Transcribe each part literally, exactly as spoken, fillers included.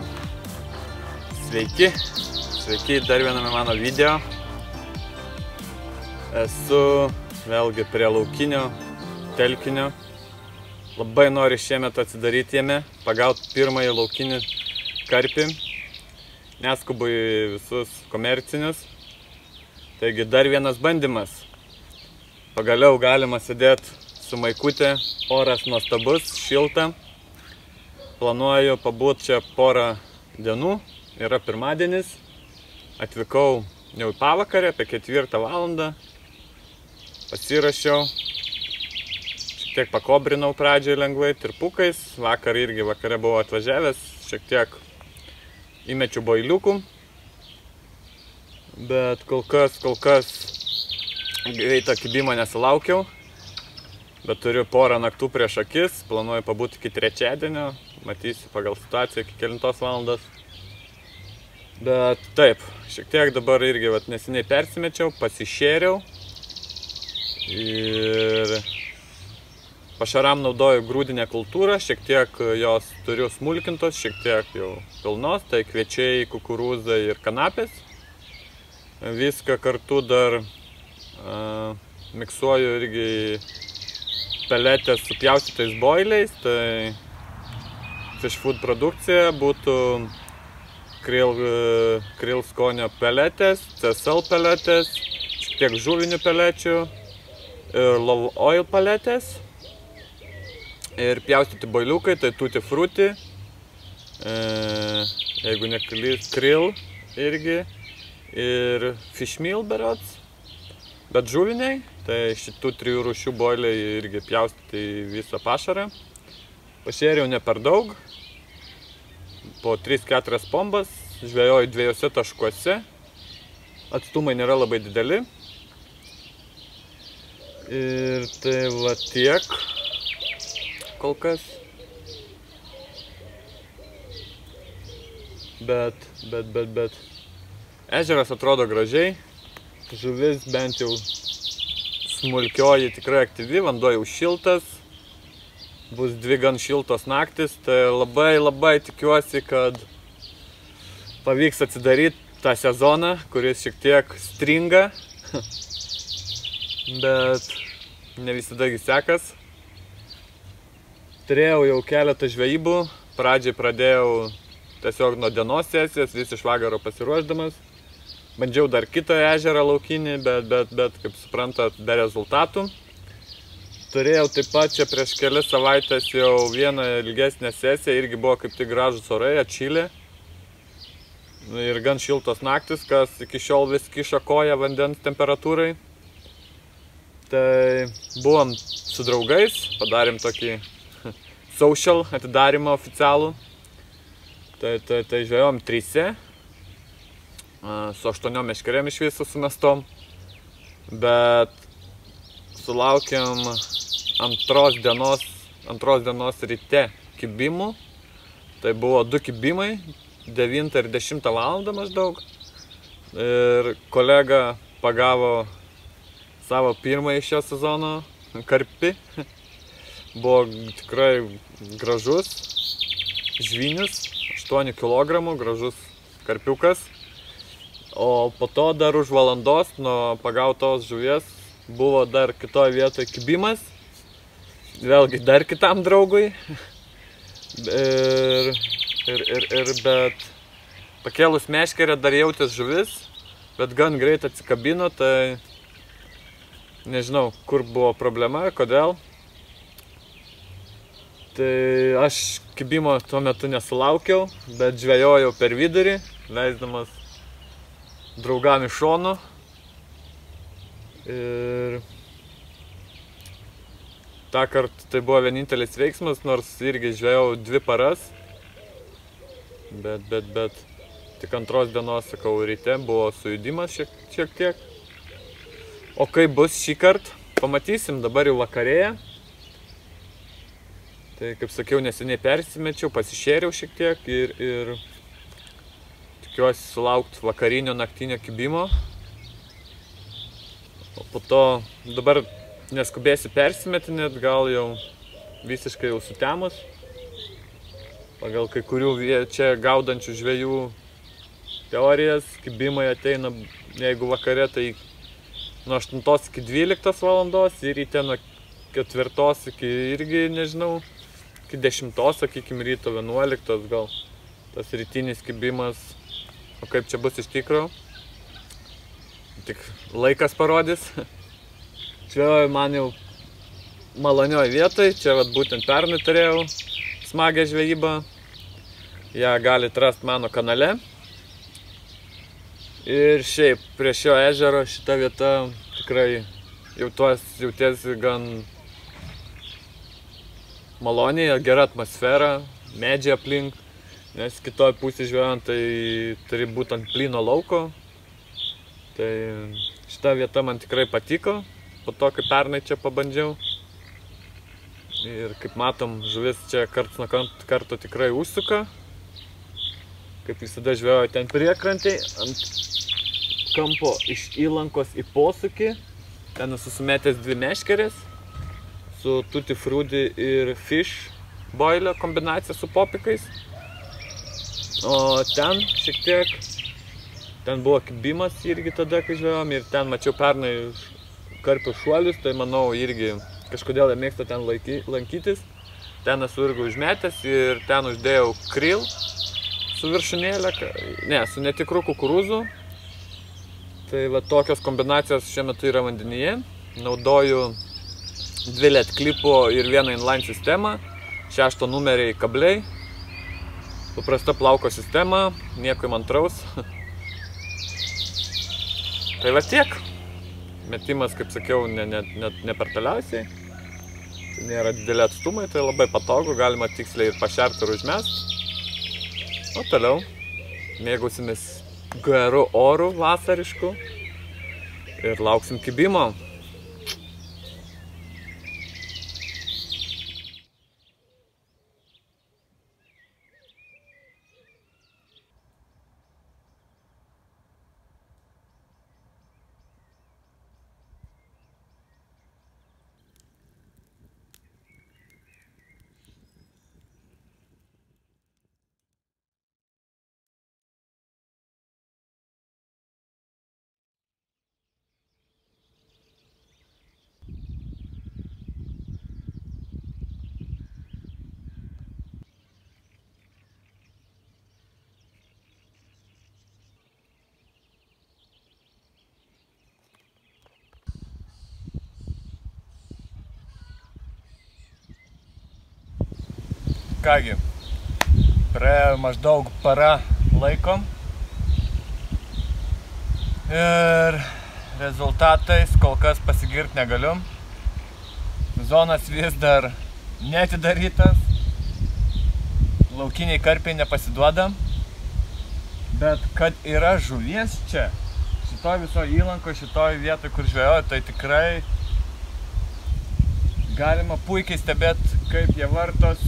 Taigi, sveiki, sveiki dar viename mano video. Esu vėlgi prie laukinio telkinio. Labai noriu šiemet atsidaryti jame, pagauti pirmąjį laukinį karpį. Neskubu į visus komercinius. Taigi dar vienas bandymas. Pagaliau galima sėdėti su maikutė. Oras nuostabus, šilta. Planuoju pabūti čia porą dienų. Yra pirmadienis. Atvykau jau į pavakarę, apie ketvirtą valandą. Pasirašiau. Šiek tiek pakobrinau pradžiai lengvai tirpukais. Vakar irgi vakare buvau atvažiavęs. Šiek tiek įmečiu boiliukų. Bet kol kas, kol kas greitą kibimą nesulaukiau. Bet turiu porą naktų prieš akis, planuoju pabūti iki trečiadienio, matysiu pagal situaciją iki kelintos valandos. Bet taip, šiek tiek dabar irgi vat, nesiniai persimečiau, pasišėriau ir pašaram naudoju grūdinę kultūrą, šiek tiek jos turiu smulkintos, šiek tiek jau pilnos, tai kviečiai, kukurūzai ir kanapės. Viską kartu dar a, miksuoju irgi peletę su pjaustytais boiliais, tai fish food produkcija būtų krill, krill skonio peletės, C S L peletės, šiek tiek žuvinių pelečių ir low oil peletės. Ir pjaustyti boiliukai, tai Tutti Frutti, e, jeigu neklys, krill irgi ir fish meal berods, bet žuviniai. Tai šitų trijų rūšių boiliai irgi pjaustyti visą pašarą. Pašėriau ne per daug, po tris keturias pombas, žvejoju dviejose taškuose, atstumai nėra labai dideli. Ir tai va tiek kol kas. Bet, bet, bet, bet. Ežeras atrodo gražiai, žuvis bent jau smulkioji tikrai aktyvi, vanduo jau šiltas, bus dvi gan šiltos naktis, tai labai labai tikiuosi, kad pavyks atsidaryti tą sezoną, kuris šiek tiek stringa, bet ne visadagi sekas. Turėjau jau keletą žvejybų, pradžiai pradėjau tiesiog nuo dienos sesijos, vis iš vakaro pasiruošdamas. Bandžiau dar kitą ežerą laukinį, bet, bet, bet, kaip suprantat, be rezultatų. Turėjau taip pat čia prieš kelias savaitės jau vieną ilgesnę sesiją, irgi buvo kaip tik gražūs orai, atšilė. Ir gan šiltos naktis, kas iki šiol vis kiša koją vandens temperatūrai. Tai buvom su draugais, padarėm tokį social atidarymą oficialų. Tai, tai, tai žvejom trise. Su aštuoniom meškerėm iš viso sumestom, bet sulaukiam antros dienos, antros dienos ryte kibimų. Tai buvo du kibimai, devintą ir dešimtą valandą maždaug. Ir kolega pagavo savo pirmąjį šio sezono karpį. Buvo tikrai gražus žvynius, aštuonių kilogramų, gražus karpiukas. O po to dar už valandos nuo pagautos žuvies buvo dar kitoje vietoje kibimas. Vėlgi dar kitam draugui. Ir, ir, ir, ir bet pakėlus meškerę dar jautės žuvis, bet gan greit atsikabino, tai nežinau, kur buvo problema, kodėl. Tai aš kibimo tuo metu nesulaukiau, bet žvejojau per vidurį, leisdamas draugam iš šonų ir tą kartą tai buvo vienintelis veiksmas, nors irgi žvejau dvi paras, bet, bet, bet tik antros dienos, sakau, ryte buvo sujudimas šiek, šiek tiek. O kaip bus šį kartą, pamatysim, dabar jau vakarėje. Tai kaip sakiau, neseniai persimečiau, pasišėriau šiek tiek ir, ir tikiuosi sulaukti vakarinio naktinio kibimo. O po to dabar neskubėsiu persimetinėti, gal jau visiškai jau sutemus. pagal kai kurių čia gaudančių žvejų teorijas, kibimai ateina, jeigu vakare, tai nuo aštuntos iki dvyliktos valandos ir ryte nuo ketvirtos iki irgi, nežinau, iki dešimtos, sakykim, ryto vienuoliktos gal tas rytinis kibimas. O kaip čia bus iš tikro, tik laikas parodys. Čia man jau malonioj vietoj, čia vat būtent pernai turėjau smagią žvejybą, ją galite rasti mano kanale. Ir šiaip prie šio ežero šita vieta tikrai jautiesi gan maloniai, gera atmosfera, medžiai aplink. Nes kitoj pusėj žvejojant tai turi būti ant plyno lauko. Tai šita vieta man tikrai patiko, po to kai pernai čia pabandžiau. Ir kaip matom, žuvis čia karts nuo karto tikrai užsuka. Kaip visada žvejoju ten priekrantėj, ant kampo iš įlankos į posūkį. Ten susimetęs dvi meškerės su Tutti Frutti ir Fish Boilio kombinacija su popikais. O ten šiek tiek, ten buvo kibimas irgi tada, kai žvejom, ir ten mačiau pernai karpių šuolius, tai manau irgi kažkodėl mėgsta ten laiky, lankytis. Ten esu irgi užmetęs ir ten uždėjau kril su viršūnėlė, ne, su netikru kukurūzu. Tai va tokios kombinacijos šiuo metu yra vandenyje. Naudoju dvi L E D klipo ir vieną inline sistemą, šešto numeriai kabliai. Paprasta plauko sistema, nieko įmantraus. Tai va tiek. Metimas, kaip sakiau, ne, ne, ne, ne per toliausiai. Nėra dideli atstumai, tai labai patogu, galima tiksliai ir pašerti ir užmesti. O toliau mėgausimės geru oru vasarišku ir lauksim kibimo. Kągi, praėjo maždaug parą laiko ir rezultatais kol kas pasigirti negaliu. Zonas vis dar neatidarytas, laukiniai karpiai nepasiduoda, bet kad yra žuvies čia, šitoj visoj įlanko, šitoj vietoj, kur žvejoju, tai tikrai galima puikiai stebėti, kaip jie vartos,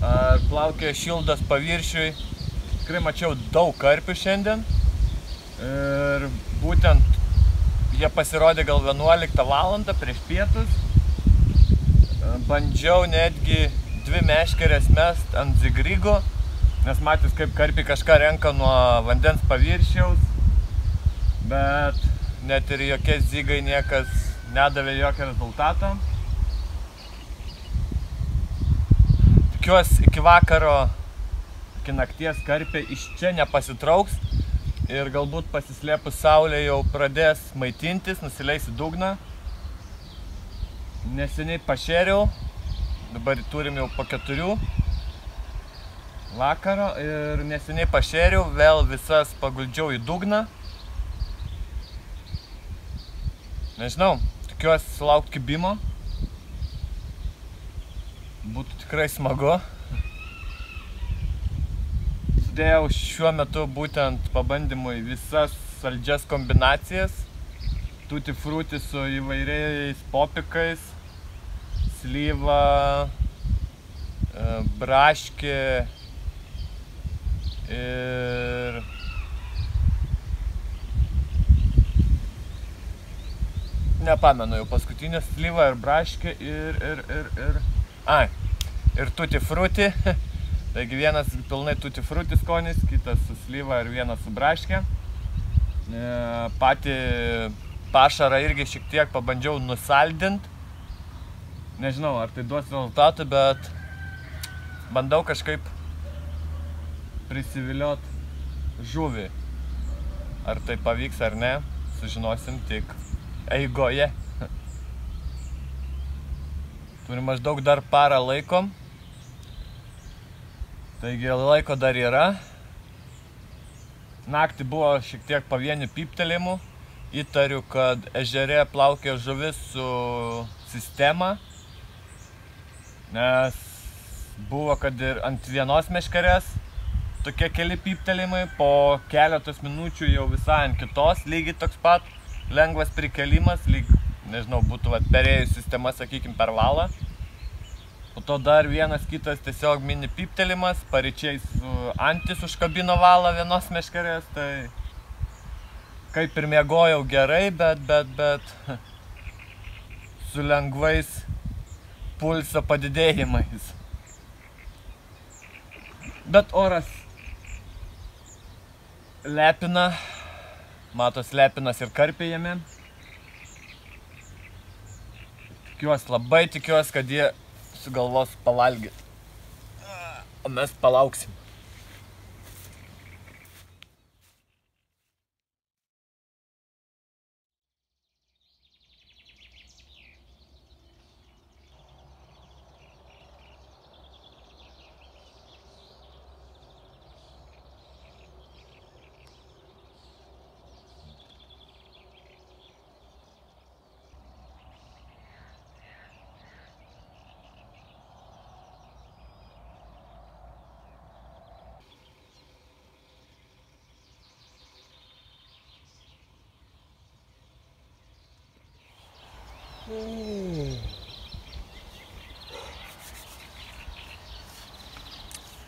ar plaukė šildas paviršiui. Tikrai mačiau daug karpių šiandien ir būtent jie pasirodė gal vienuoliktą valandą prieš pietus. Bandžiau netgi dvi meškerės mest ant zigrigo, nes matys, kaip karpiai kažką renka nuo vandens paviršiaus, bet net ir jokie zigai niekas nedavė jokio rezultato. Tikiuosi, iki vakaro, iki nakties karpiai iš čia nepasitrauks ir galbūt pasislėpus saulė jau pradės maitintis, nusileis į dugną. Neseniai pašėriau, dabar turim jau po keturių vakaro ir neseniai pašėriau, vėl visas paguldžiau į dugną. Nežinau, tikiuosi sulaukti kibimo. Būtų tikrai smagu. Sudėjau šiuo metu būtent pabandymui visas saldžias kombinacijas. Tutti Frutti su įvairiais popikais, slyva, braškė ir nepamenu jau paskutinės, slyva ir braškė ir ir ir ir ai, ir tutti frutti. Taigi vienas pilnai tutti frutti skonis, kitas su slyva ir vienas su braške. Pati pašarą irgi šiek tiek pabandžiau nusaldinti. Nežinau, ar tai duos rezultatų, bet bandau kažkaip prisiviliot žuvį. Ar tai pavyks ar ne, sužinosim tik eigoje. Turim maždaug dar parą laikom. Taigi laiko dar yra. Naktį buvo šiek tiek pavienių pyptelėjimų. Įtariu, kad ežere plaukė žuvis su sistema. Nes buvo, kad ir ant vienos meškerės tokie keli pyptelėjimai. Po keletos minučių jau visai ant kitos. Lygiai toks pat lengvas prikelimas. Lyg, nežinau, būtų vat, perėjus sistema, sakykim, per valą. Po to dar vienas kitas tiesiog mini piptelimas, paryčiais antis užkabino valą vienos meškerės, tai kaip ir miegojau gerai, bet, bet, bet su lengvais pulso padidėjimais. Bet oras lepina, matos lepinas ir karpiai jame. Tikiuosi, labai tikiuosi, kad jie sugalvos pavalgyti. O mes palauksim.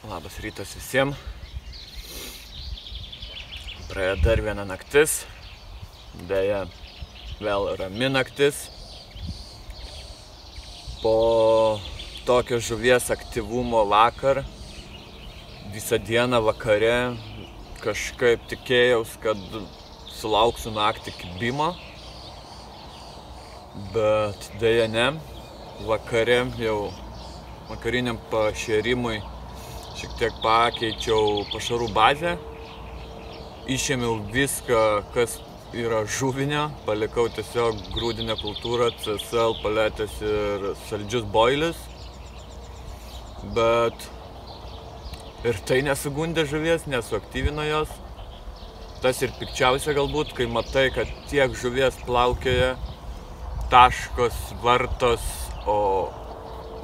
Labas rytas visiems. Praėjo dar viena naktis. Deja, vėl rami naktis. Po tokio žuvies aktyvumo vakar, visą dieną vakare, kažkaip tikėjaus, kad sulauksiu naktį kibimo. Bet deja ne, vakare jau vakariniam pašėrimui šiek tiek pakeičiau pašarų bazę. Išėmiau viską, kas yra žuvinio, palikau tiesiog grūdinę kultūrą, C S L paletės ir saldžius boilius. Bet ir tai nesugundė žuvies, nesuaktyvino jos. Tas ir pikčiausia galbūt, kai matai, kad tiek žuvies plaukioje, taškos, vartos, o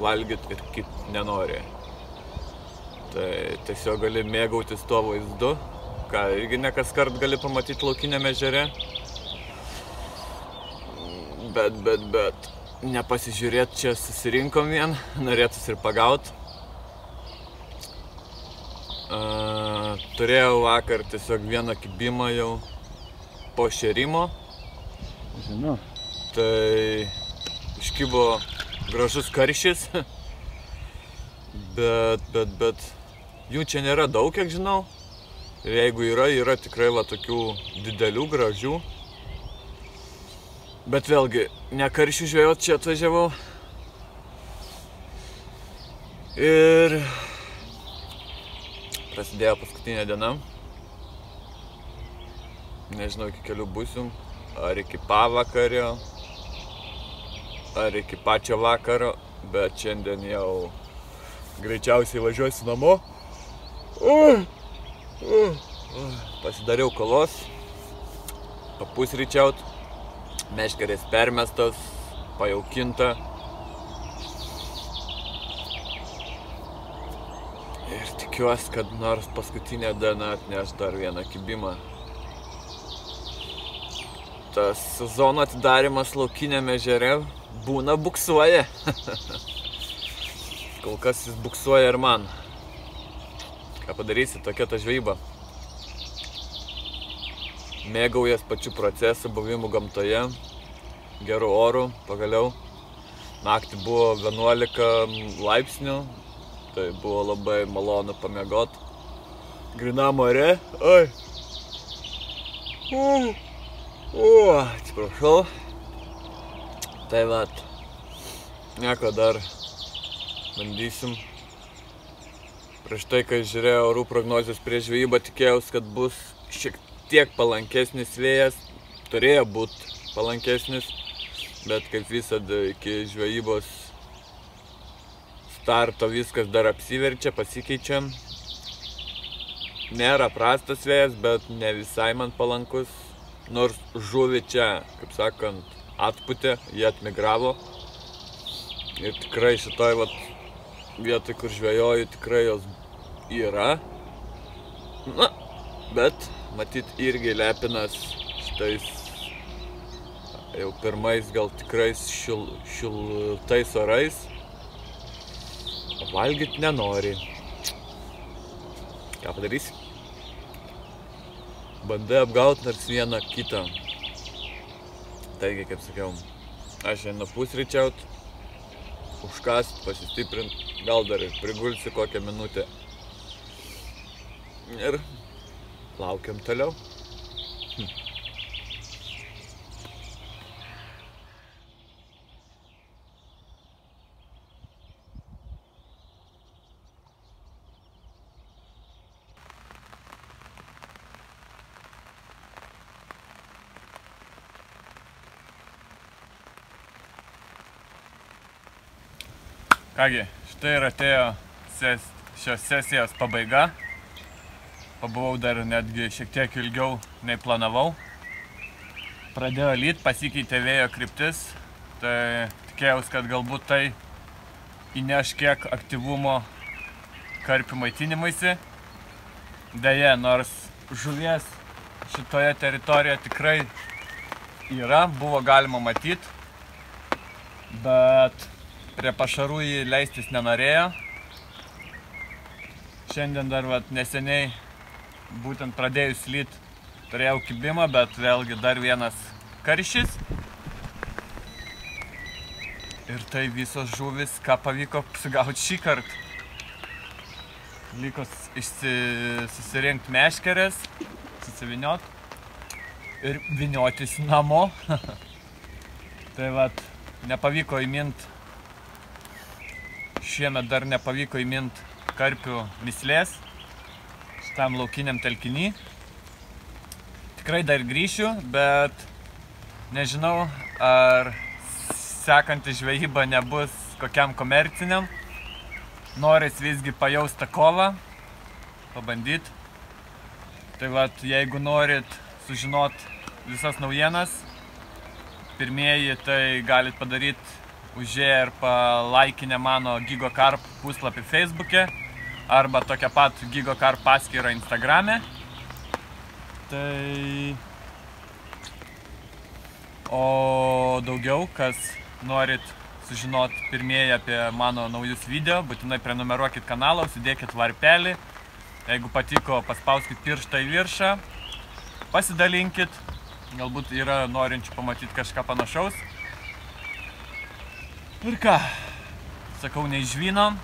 valgyti ir kit nenori. Tai tiesiog gali mėgautis tuo vaizdu, ką irgi ne kas kart gali pamatyti laukiniame ežere. Bet, bet, bet, nepasižiūrėt, čia susirinkom vien, norėtųsi ir pagaut. A, turėjau vakar tiesiog vieną kibimą jau po šėrimo. Žinau. Tai iškibo gražus karšis, bet, bet, bet jų čia nėra daug, kiek žinau. Ir jeigu yra, yra tikrai va tokių didelių, gražių. Bet vėlgi, ne karšių žvejot čia atvažiavau. Ir prasidėjo paskutinė diena. Nežinau, iki kelių būsiu, ar iki pavakario, ar iki pačio vakaro, bet šiandien jau greičiausiai važiuosiu namo. Uh, uh, uh. Pasidariau kolos, papusryčiaut, meškerės permestos, pajaukinta. Ir tikiuosi, kad nors paskutinę dieną atneš dar vieną kibimą. Tas sezono atidarimas laukiniame ežere būna buksuoja. Kol kas jis buksuoja ir man. Ką padarysi, tokia ta žvejyba. Mėgaujas pačiu procesu, buvimu gamtoje, geru oru, pagaliau. Naktį buvo vienuolika laipsnių, tai buvo labai malonu pamiegot. Grinam ore. Ai. O, o, atsiprašau. Tai vat, nieko dar bandysim. Prieš tai, kai žiūrėjau orų prognozijos prieš žvejybą, tikėjaus, kad bus šiek tiek palankesnis vėjas. Turėjo būti palankesnis, bet kaip visada iki žvejybos starto viskas dar apsiverčia, pasikeičia. Nėra prastas vėjas, bet ne visai man palankus. Nors žuvį čia, kaip sakant, atputė, jie atmigravo. Ir tikrai šitoj vat vietoj, kur žvejoju, tikrai jos yra. Na, bet matyt irgi lepinas šitais jau pirmais gal tikrais šil, šiltais orais. Valgyt nenori. Ką padarysi? Bandai apgauti nors vieną kitą. Taigi, kaip sakiau, aš einu pusryčiaut, užkast, pasistiprint, gal dar ir prigulsiu kokią minutę. Ir laukiam toliau. Hm. Kągi, štai ir atėjo ses, šios sesijos pabaiga. Pabuvau dar netgi šiek tiek ilgiau nei planavau. Pradėjo lyt, pasikeitė vėjo kryptis. Tai tikėjausi, kad galbūt tai įneš kiek aktyvumo karpių maitinimuisi. Deja, nors žuvies šitoje teritorijoje tikrai yra, buvo galima matyti. Bet prie pašarų jį leistis nenorėjo. Šiandien dar vat, neseniai, būtent pradėjus lyt, turėjau kibimą, bet vėlgi dar vienas karšis. Ir tai visos žuvis, ką pavyko sugauti šį kartą. Liko susirinkti meškerės, susiviniot ir viniotis namo. Tai vat, nepavyko įminti. Šiemet dar nepavyko įminti karpių mislės šitam laukiniam telkiny. Tikrai dar grįšiu, bet nežinau, ar sekanti žvejyba nebus kokiam komerciniam. Norės visgi pajaustą kovą, pabandyti. Tai vat, jeigu norit sužinot visas naujienas, pirmieji tai galit padaryti užėję ir palaikinę mano Gigo Carp puslapį Facebook'e arba tokią pat Gigo Carp paskyrą Instagram'e. Tai o daugiau, kas norit sužinot pirmieji apie mano naujus video, būtinai prenumeruokit kanalą, užsidėkit varpelį. Jeigu patiko, paspauskit pirštą į viršą, pasidalinkit, galbūt yra norinčių pamatyti kažką panašaus. Ir ką, sakau, neižvynom,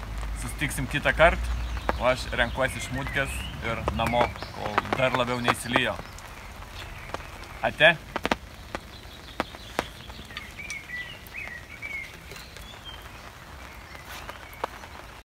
susitiksim kitą kartą, o aš renkuosi iš mutkės ir namo, kol dar labiau neįsilyjo. Ate.